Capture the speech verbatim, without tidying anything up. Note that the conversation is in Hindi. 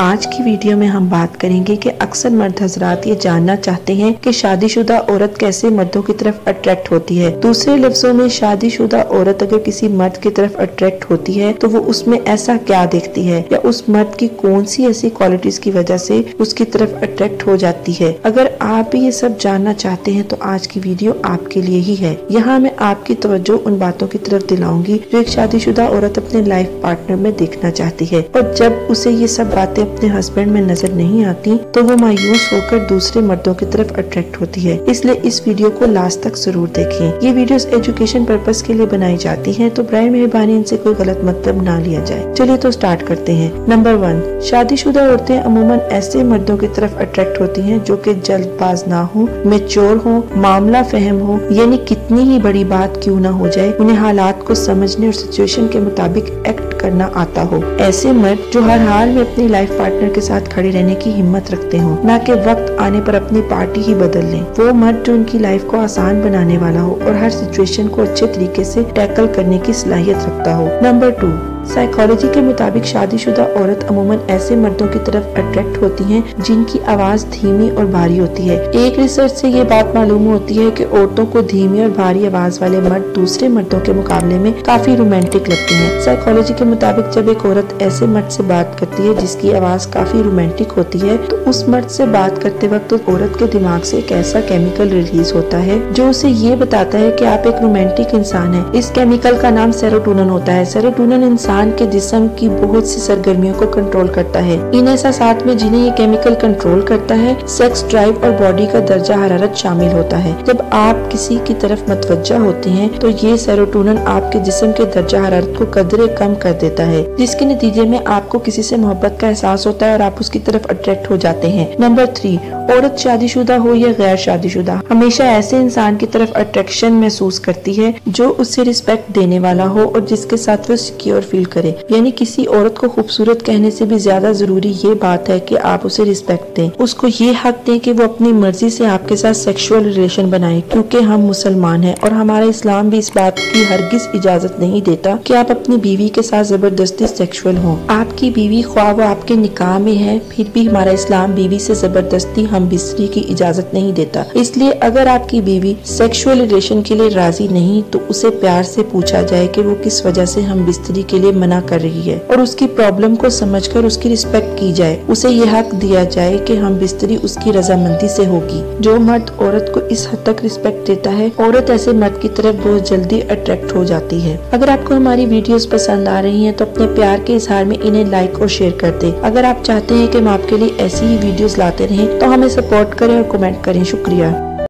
आज की वीडियो में हम बात करेंगे कि अक्सर मर्द हजरात ये जानना चाहते हैं कि शादीशुदा औरत कैसे मर्दों की तरफ अट्रैक्ट होती है। दूसरे लफ्जों में शादीशुदा औरत अगर किसी मर्द की तरफ अट्रैक्ट होती है तो वो उसमें ऐसा क्या देखती है या उस मर्द की कौन सी ऐसी क्वालिटीज की वजह से उसकी तरफ अट्रैक्ट हो जाती है। अगर आप भी ये सब जानना चाहते हैं तो आज की वीडियो आपके लिए ही है। यहाँ मैं आपकी तवज्जो उन बातों की तरफ दिलाऊंगी जो एक शादीशुदा औरत अपने लाइफ पार्टनर में देखना चाहती है, और जब उसे ये सब बातें अपने हस्बैंड में नजर नहीं आती तो वो मायूस होकर दूसरे मर्दों की तरफ अट्रैक्ट होती है। इसलिए इस वीडियो को लास्ट तक जरूर देखें। ये वीडियोस एजुकेशन पर्पस के लिए बनाई जाती हैं, तो बराए मेहरबानी इनसे कोई गलत मतलब ना लिया जाए। चलिए तो स्टार्ट करते हैं। नंबर वन, शादीशुदा औरतें अमूमन ऐसे मर्दों की तरफ अट्रैक्ट होती है जो की जल्दबाज ना हो, मैच्योर हो, मामला फहम हो, यानी कितनी ही बड़ी बात क्यों ना हो जाए उन्हें हालात को समझने और सिचुएशन के मुताबिक एक्ट करना आता हो। ऐसे मर्द जो हर हाल में अपनी लाइफ पार्टनर के साथ खड़े रहने की हिम्मत रखते हो, ना कि वक्त आने पर अपनी पार्टी ही बदल लें। वो मर्द जो उनकी लाइफ को आसान बनाने वाला हो और हर सिचुएशन को अच्छे तरीके से टैकल करने की सलाहियत रखता हो। नंबर टू, साइकोलॉजी के मुताबिक शादीशुदा औरत अमूमन ऐसे मर्दों की तरफ अट्रैक्ट होती हैं जिनकी आवाज़ धीमी और भारी होती है। एक रिसर्च से ये बात मालूम होती है कि औरतों को धीमी और भारी आवाज़ वाले मर्द दूसरे मर्दों के मुकाबले में काफी रोमांटिक लगते हैं। साइकोलॉजी के मुताबिक जब एक औरत ऐसे मर्द से बात करती है जिसकी आवाज़ काफी रोमांटिक होती है तो उस मर्द से बात करते वक्त तो औरत के दिमाग से एक ऐसा केमिकल रिलीज होता है जो उसे ये बताता है कि आप एक रोमांटिक इंसान है। इस केमिकल का नाम सेरोटोनिन होता है। सेरोटोनिन इंसान के जिस्म की बहुत सी सरगर्मियों को कंट्रोल करता है। इन एहसासात में जिन्हें ये केमिकल कंट्रोल करता है, सेक्स ड्राइव और बॉडी का दर्जा हरारत शामिल होता है। जब आप किसी की तरफ मतवज्जा होते हैं तो ये सेरोटोनिन आपके जिस्म के दर्जा हरारत को कदरे कम कर देता है, जिसके नतीजे में आपको किसी से मोहब्बत का एहसास होता है और आप उसकी तरफ अट्रैक्ट हो जाते हैं। नंबर थ्री, औरत शादीशुदा हो या गैर शादीशुदा हमेशा ऐसे इंसान की तरफ अट्रैक्शन महसूस करती है जो उससे रिस्पेक्ट देने वाला हो और जिसके साथ वो सिक्योर फील करे। यानी किसी औरत को खूबसूरत कहने से भी ज्यादा जरूरी ये बात है कि आप उसे रिस्पेक्ट दें, उसको ये हक दें कि वो अपनी मर्जी से आपके साथ सेक्सुअल रिलेशन बनाए, क्योंकि हम मुसलमान हैं और हमारा इस्लाम भी इस बात की हरगिज इजाजत नहीं देता कि आप अपनी बीवी के साथ जबरदस्ती सेक्सुअल हो। आपकी बीवी ख्वाह वो आपके निकाह में है, फिर भी हमारा इस्लाम बीवी से जबरदस्ती हम बिस्तरी की इजाजत नहीं देता। इसलिए अगर आपकी बीवी सेक्सुअल रिलेशन के लिए राजी नहीं तो उसे प्यार से पूछा जाए कि वो किस वजह से हम बिस्तरी के लिए मना कर रही है, और उसकी प्रॉब्लम को समझकर उसकी रिस्पेक्ट की जाए। उसे ये हक दिया जाए कि हम बिस्तरी उसकी रजामंदी से होगी। जो मर्द औरत को इस हद तक रिस्पेक्ट देता है, औरत ऐसे मर्द की तरफ बहुत जल्दी अट्रैक्ट हो जाती है। अगर आपको हमारी वीडियोस पसंद आ रही हैं तो अपने प्यार के इजहार में इन्हें लाइक और शेयर कर दे। अगर आप चाहते हैं कि हम आपके लिए ऐसी ही वीडियोस लाते रहें तो हमें सपोर्ट करें और कमेंट करें। शुक्रिया।